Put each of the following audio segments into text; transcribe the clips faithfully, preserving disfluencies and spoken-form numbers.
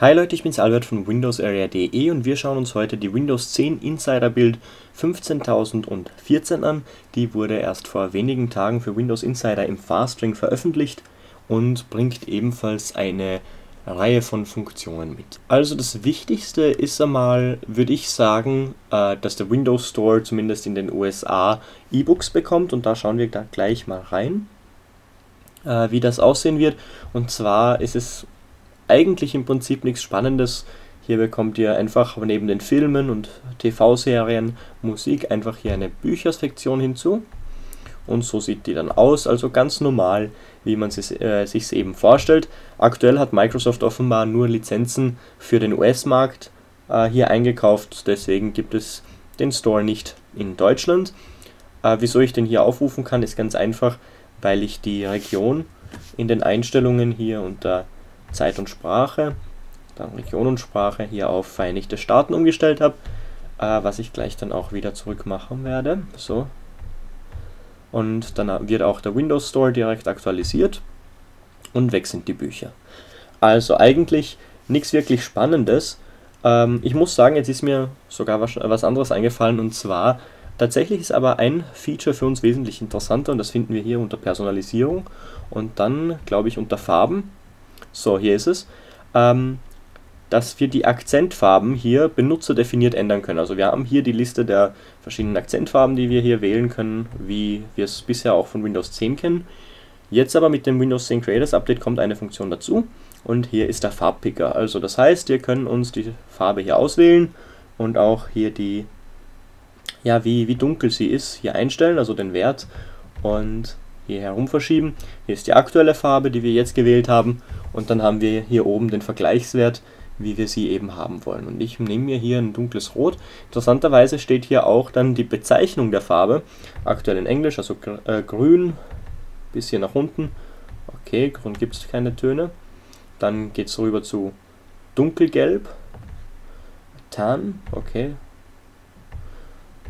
Hi Leute, ich bin's Albert von WindowsArea.de und wir schauen uns heute die Windows zehn Insider Build fünfzehntausendvierzehn an. Die wurde erst vor wenigen Tagen für Windows Insider im Fast Ring veröffentlicht und bringt ebenfalls eine Reihe von Funktionen mit. Also das Wichtigste ist einmal, würde ich sagen, dass der Windows Store zumindest in den U S A E-Books bekommt und da schauen wir da gleich mal rein, wie das aussehen wird. Und zwar ist es eigentlich im Prinzip nichts Spannendes. Hier bekommt ihr einfach neben den Filmen und T V-Serien, Musik einfach hier eine Büchersektion hinzu. Und so sieht die dann aus, also ganz normal, wie man es äh, sich eben vorstellt. Aktuell hat Microsoft offenbar nur Lizenzen für den U S-Markt äh, hier eingekauft, deswegen gibt es den Store nicht in Deutschland. Äh, wieso ich den hier aufrufen kann, ist ganz einfach, weil ich die Region in den Einstellungen hier unter Zeit und Sprache, dann Region und Sprache hier auf Vereinigte Staaten umgestellt habe, äh, was ich gleich dann auch wieder zurück machen werde. So. Und dann wird auch der Windows Store direkt aktualisiert und weg sind die Bücher. Also eigentlich nichts wirklich Spannendes. Ähm, ich muss sagen, jetzt ist mir sogar was, was anderes eingefallen und zwar, tatsächlich ist aber ein Feature für uns wesentlich interessanter und das finden wir hier unter Personalisierung und dann, glaube ich, unter Farben. So, hier ist es, ähm, dass wir die Akzentfarben hier benutzerdefiniert ändern können. Also wir haben hier die Liste der verschiedenen Akzentfarben, die wir hier wählen können, wie wir es bisher auch von Windows zehn kennen. Jetzt aber mit dem Windows zehn Creators Update kommt eine Funktion dazu und hier ist der Farbpicker. Also das heißt, wir können uns die Farbe hier auswählen und auch hier die, ja, wie, wie dunkel sie ist, hier einstellen, also den Wert und hier herum verschieben. Hier ist die aktuelle Farbe, die wir jetzt gewählt haben und dann haben wir hier oben den Vergleichswert, wie wir sie eben haben wollen. Und ich nehme mir hier ein dunkles Rot. Interessanterweise steht hier auch dann die Bezeichnung der Farbe, aktuell in Englisch, also gr äh, grün, bis hier nach unten. Okay, grün gibt es keine Töne. Dann geht es rüber zu dunkelgelb, Tan, okay.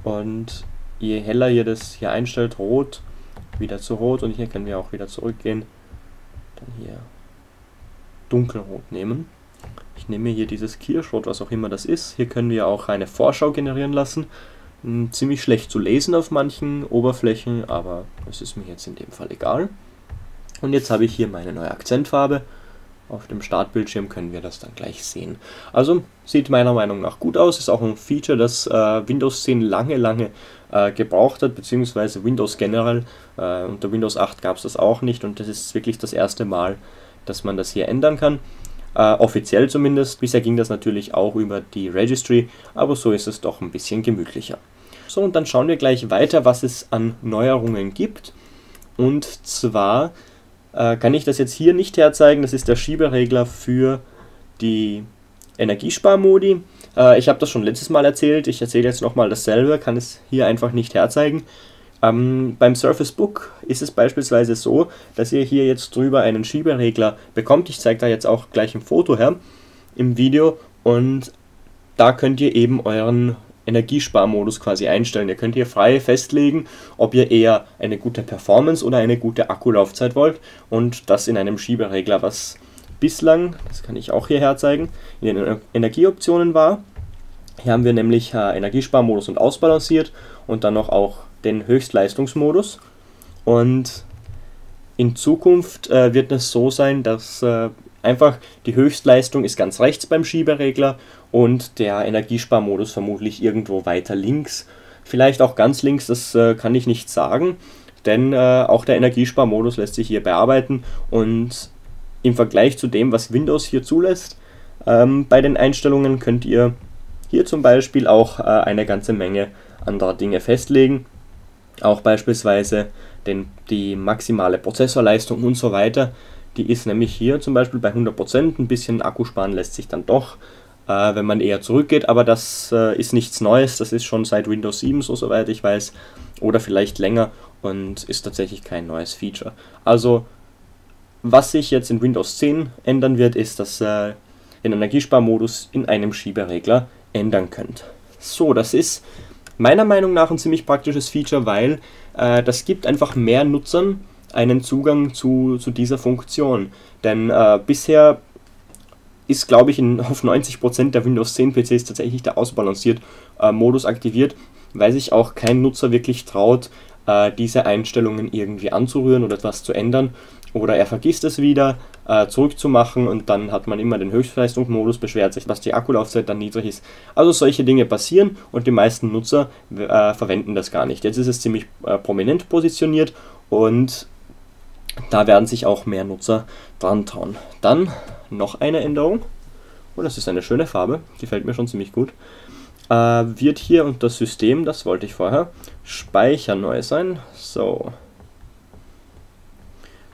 Und je heller ihr das hier einstellt, rot, wieder zu rot und hier können wir auch wieder zurückgehen. Dann hier dunkelrot nehmen. Ich nehme hier dieses Kirschrot, was auch immer das ist. Hier können wir auch eine Vorschau generieren lassen. Hm, ziemlich schlecht zu lesen auf manchen Oberflächen, aber das ist mir jetzt in dem Fall egal. Und jetzt habe ich hier meine neue Akzentfarbe. Auf dem Startbildschirm können wir das dann gleich sehen. Also sieht meiner Meinung nach gut aus. Ist auch ein Feature, das äh, Windows zehn lange, lange äh, gebraucht hat, beziehungsweise Windows generell. Äh, unter Windows acht gab es das auch nicht und das ist wirklich das erste Mal, dass man das hier ändern kann. Äh, offiziell zumindest. Bisher ging das natürlich auch über die Registry, aber so ist es doch ein bisschen gemütlicher. So, und dann schauen wir gleich weiter, was es an Neuerungen gibt. Und zwar kann ich das jetzt hier nicht herzeigen, das ist der Schieberegler für die Energiesparmodi. Äh, ich habe das schon letztes Mal erzählt, ich erzähle jetzt nochmal dasselbe, kann es hier einfach nicht herzeigen. Ähm, beim Surface Book ist es beispielsweise so, dass ihr hier jetzt drüber einen Schieberegler bekommt. Ich zeige da jetzt auch gleich ein Foto her im Video und da könnt ihr eben euren Energiesparmodus quasi einstellen. Ihr könnt hier frei festlegen, ob ihr eher eine gute Performance oder eine gute Akkulaufzeit wollt und das in einem Schieberegler, was bislang, das kann ich auch hierher zeigen, in den Energieoptionen war. Hier haben wir nämlich äh, Energiesparmodus und ausbalanciert und dann noch auch den Höchstleistungsmodus und in Zukunft äh, wird es so sein, dass äh, einfach die Höchstleistung ist ganz rechts beim Schieberegler und der Energiesparmodus vermutlich irgendwo weiter links. Vielleicht auch ganz links, das äh, kann ich nicht sagen, denn äh, auch der Energiesparmodus lässt sich hier bearbeiten und im Vergleich zu dem, was Windows hier zulässt, ähm, bei den Einstellungen könnt ihr hier zum Beispiel auch äh, eine ganze Menge anderer Dinge festlegen. Auch beispielsweise den, die maximale Prozessorleistung und so weiter. Die ist nämlich hier zum Beispiel bei hundert Prozent, ein bisschen Akku sparen lässt sich dann doch, äh, wenn man eher zurückgeht, aber das äh, ist nichts Neues, das ist schon seit Windows sieben so, soweit ich weiß, oder vielleicht länger und ist tatsächlich kein neues Feature. Also, was sich jetzt in Windows zehn ändern wird, ist, dass ihr äh, den Energiesparmodus in einem Schieberegler ändern könnt. So, das ist meiner Meinung nach ein ziemlich praktisches Feature, weil äh, das gibt einfach mehr Nutzern einen Zugang zu, zu dieser Funktion, denn äh, bisher ist, glaube ich, in, auf neunzig Prozent der Windows zehn P Cs tatsächlich der ausbalanciert äh, Modus aktiviert, weil sich auch kein Nutzer wirklich traut, äh, diese Einstellungen irgendwie anzurühren oder etwas zu ändern. Oder er vergisst es wieder, äh, zurückzumachen, und dann hat man immer den Höchstleistungsmodus, beschwert sich, dass die Akkulaufzeit dann niedrig ist. Also solche Dinge passieren und die meisten Nutzer äh, verwenden das gar nicht. Jetzt ist es ziemlich äh, prominent positioniert und da werden sich auch mehr Nutzer dran trauen. Dann noch eine Änderung. Oh, das ist eine schöne Farbe, die gefällt mir schon ziemlich gut. Äh, wird hier unter System, das wollte ich vorher, Speicher neu sein. So.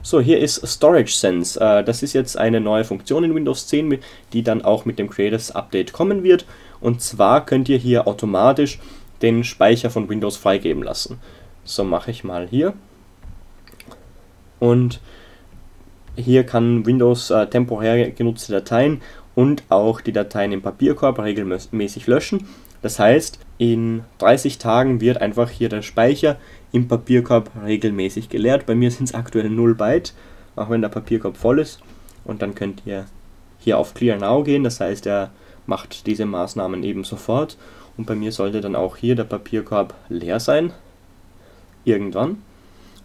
So, hier ist Storage Sense. Äh, das ist jetzt eine neue Funktion in Windows zehn, die dann auch mit dem Creators Update kommen wird. Und zwar könnt ihr hier automatisch den Speicher von Windows freigeben lassen. So, mache ich mal hier. Und hier kann Windows äh, temporär genutzte Dateien und auch die Dateien im Papierkorb regelmäßig löschen. Das heißt, in dreißig Tagen wird einfach hier der Speicher im Papierkorb regelmäßig geleert. Bei mir sind es aktuell null Byte, auch wenn der Papierkorb voll ist. Und dann könnt ihr hier auf Clear Now gehen, das heißt, er macht diese Maßnahmen eben sofort. Und bei mir sollte dann auch hier der Papierkorb leer sein, irgendwann.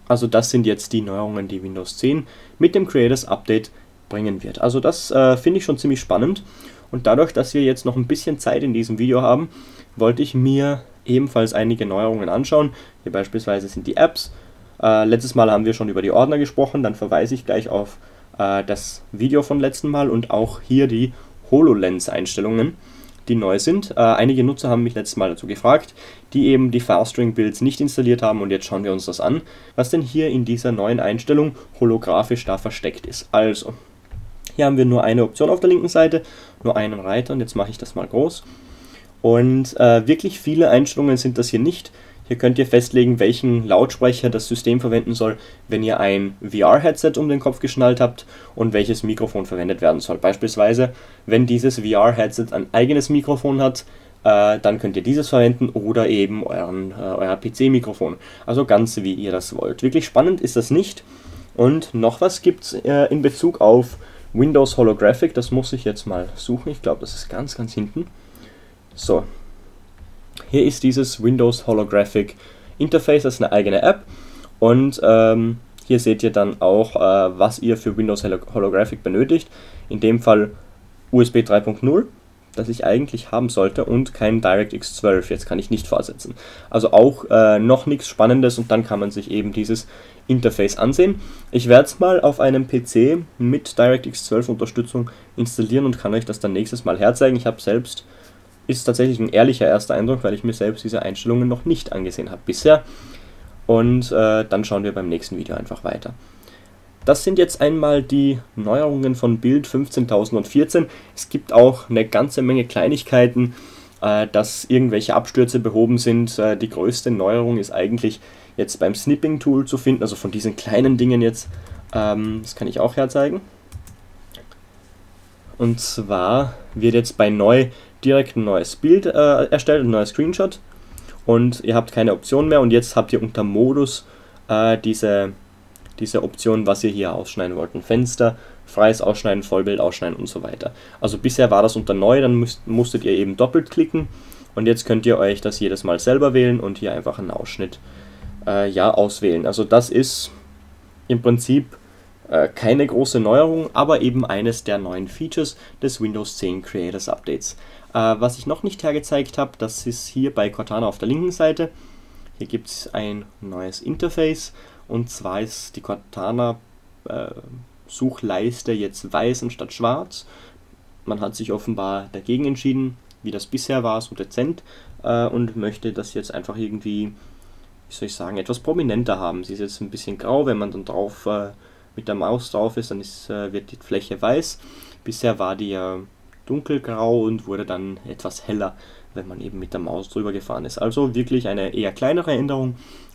Also das sind jetzt die Neuerungen, die Windows zehn mit dem Creators Update bringen wird. Also das äh, finde ich schon ziemlich spannend. Und dadurch, dass wir jetzt noch ein bisschen Zeit in diesem Video haben, wollte ich mir ebenfalls einige Neuerungen anschauen. Hier beispielsweise sind die Apps. Äh, letztes Mal haben wir schon über die Ordner gesprochen, dann verweise ich gleich auf äh, das Video von letzten Mal und auch hier die HoloLens-Einstellungen, die neu sind. Äh, einige Nutzer haben mich letztes Mal dazu gefragt, die eben die Fast Ring Builds nicht installiert haben, und jetzt schauen wir uns das an, was denn hier in dieser neuen Einstellung holographisch da versteckt ist. Also, hier haben wir nur eine Option auf der linken Seite, nur einen Reiter, und jetzt mache ich das mal groß. Und äh, wirklich viele Einstellungen sind das hier nicht. Hier könnt ihr festlegen, welchen Lautsprecher das System verwenden soll, wenn ihr ein V R-Headset um den Kopf geschnallt habt, und welches Mikrofon verwendet werden soll. Beispielsweise, wenn dieses V R-Headset ein eigenes Mikrofon hat, äh, dann könnt ihr dieses verwenden oder eben euren, äh, euer P C-Mikrofon. Also ganz wie ihr das wollt. Wirklich spannend ist das nicht. Und noch was gibt es äh, in Bezug auf Windows Holographic. Das muss ich jetzt mal suchen. Ich glaube, das ist ganz, ganz hinten. So, hier ist dieses Windows Holographic Interface, das ist eine eigene App, und ähm, hier seht ihr dann auch, äh, was ihr für Windows Holographic benötigt. In dem Fall U S B drei Punkt null, das ich eigentlich haben sollte, und kein DirectX zwölf, jetzt kann ich nicht fortsetzen. Also auch äh, noch nichts Spannendes, und dann kann man sich eben dieses Interface ansehen. Ich werde es mal auf einem P C mit DirectX zwölf Unterstützung installieren und kann euch das dann nächstes Mal herzeigen. Ich habe selbst... Ist tatsächlich ein ehrlicher erster Eindruck, weil ich mir selbst diese Einstellungen noch nicht angesehen habe bisher. Und äh, dann schauen wir beim nächsten Video einfach weiter. Das sind jetzt einmal die Neuerungen von Build fünfzehntausendvierzehn. Es gibt auch eine ganze Menge Kleinigkeiten, äh, dass irgendwelche Abstürze behoben sind. Äh, die größte Neuerung ist eigentlich jetzt beim Snipping-Tool zu finden, also von diesen kleinen Dingen jetzt. Ähm, das kann ich auch herzeigen. Und zwar wird jetzt bei neu direkt ein neues Bild äh, erstellt, ein neuer Screenshot, und ihr habt keine Option mehr, und jetzt habt ihr unter Modus äh, diese, diese Option, was ihr hier ausschneiden wollt. Ein Fenster, freies Ausschneiden, Vollbild ausschneiden und so weiter. Also bisher war das unter neu, dann müsst, musstet ihr eben doppelt klicken, und jetzt könnt ihr euch das jedes Mal selber wählen und hier einfach einen Ausschnitt äh, ja, auswählen. Also das ist im Prinzip äh, keine große Neuerung, aber eben eines der neuen Features des Windows zehn Creators Updates. Uh, was ich noch nicht hergezeigt habe, das ist hier bei Cortana auf der linken Seite. Hier gibt es ein neues Interface, und zwar ist die Cortana äh, Suchleiste jetzt weiß anstatt schwarz. Man hat sich offenbar dagegen entschieden, wie das bisher war, so dezent, äh, und möchte das jetzt einfach irgendwie, wie soll ich sagen, etwas prominenter haben. Sie ist jetzt ein bisschen grau, wenn man dann drauf äh, mit der Maus drauf ist, dann ist, äh, wird die Fläche weiß. Bisher war die ja... Äh, dunkelgrau und wurde dann etwas heller, wenn man eben mit der Maus drüber gefahren ist. Also wirklich eine eher kleinere Änderung,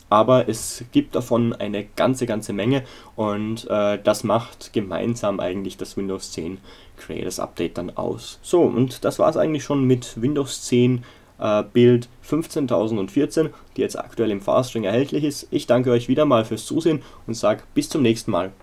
aber es gibt davon eine ganze, ganze Menge, und äh, das macht gemeinsam eigentlich das Windows zehn Creators Update dann aus. So, und das war es eigentlich schon mit Windows zehn äh, Build fünfzehntausendvierzehn, die jetzt aktuell im Fast Ring erhältlich ist. Ich danke euch wieder mal fürs Zusehen und sage bis zum nächsten Mal.